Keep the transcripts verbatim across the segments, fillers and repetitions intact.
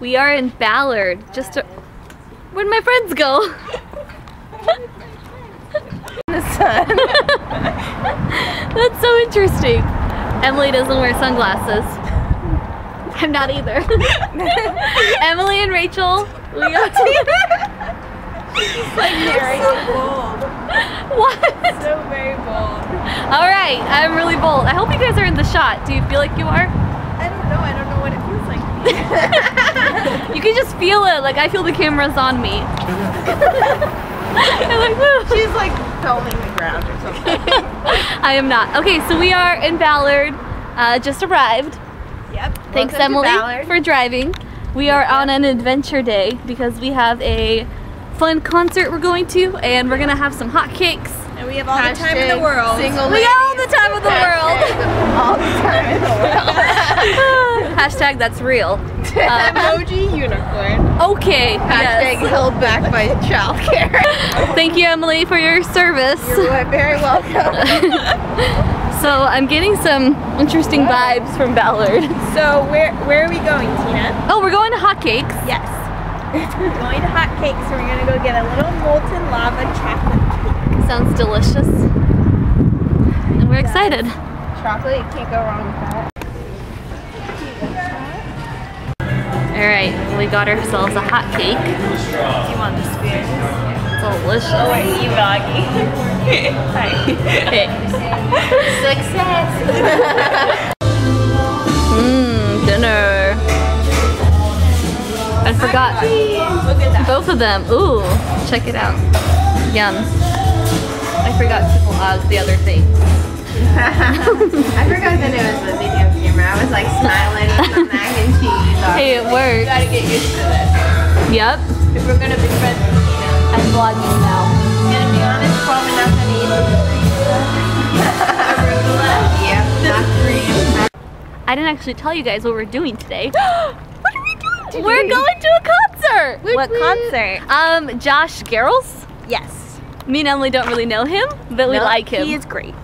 We are in Ballard. Just to... where'd my friends go? In the sun. That's so interesting. Emily doesn't wear sunglasses. I'm not either. Emily and Rachel. We are together. It's like very so bold. What? So very bold. All right, I'm really bold. I hope you guys are in the shot. Do you feel like you are? I don't know. I don't know what it feels like. You can just feel it. Like I feel the camera's on me. Like, she's like filming the ground or something. I am not. Okay, so we are in Ballard. Uh, just arrived. Yep. Thanks, Emily, for driving. We are on an adventure day because we have a fun concert we're going to, and we're gonna have some hot cakes. And we have all Hashtag the time in the world. Single we have all the time in the world. All the time in the world. Hashtag that's real. Um, Emoji unicorn. Okay. Hashtag yes. Held back by childcare. Thank you, Emily, for your service. You're very welcome. So I'm getting some interesting Whoa. vibes from Ballard. So where where are we going, Tina? Oh, we're going to Hot Cakes. Yes. We're going to Hot Cakes, so we're gonna go get a little molten lava chocolate cake. Sounds delicious. And we're yes. excited. Chocolate, you can't go wrong with that. Alright, well, we got ourselves a hot cake. Do you want the spoon? Delicious. Oh, are you doggy? Success! Mmm, dinner. I forgot. Look at that. Both of them. Ooh, check it out. Yum. I forgot people asked the other thing. I forgot that it was the video camera. I was like smiling with some mac and cheese. Hey, it works. You gotta get used to this. Yep. If we're gonna be friends with Tina. I'm vlogging now. I'm gonna be honest, probably not gonna eat arugula. Yeah, not green. I didn't actually tell you guys what we're doing today. What are we doing today? We're going to a concert. What, what concert? Um, Josh Garrels. Yes. Me and Emily don't really know him, but we no, like him. He is great.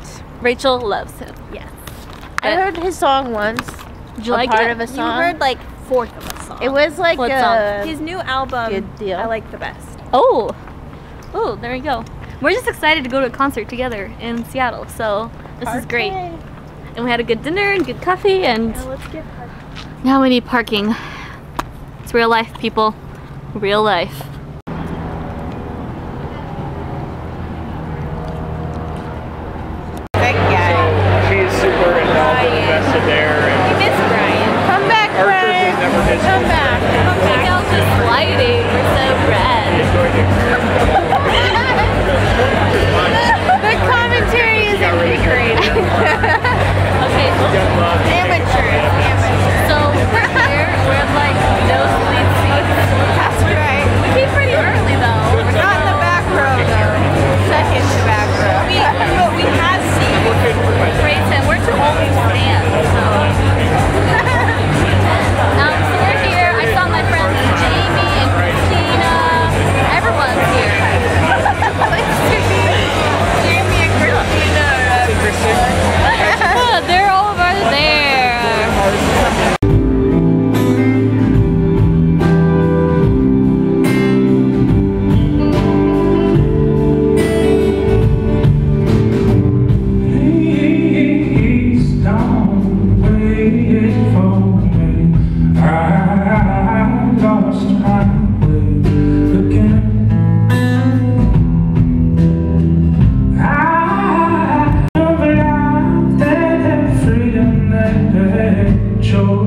Rachel loves him. Yes. But I heard his song once. Did you a like part it? of a song? You heard like fourth of a song. It was like a, his new album. Good deal. I like the best. Oh, oh, there we go. We're just excited to go to a concert together in Seattle. So this Park is great. Day. And we had a good dinner and good coffee. And now, let's get parking. Now we need parking. It's real life, people. Real life. Show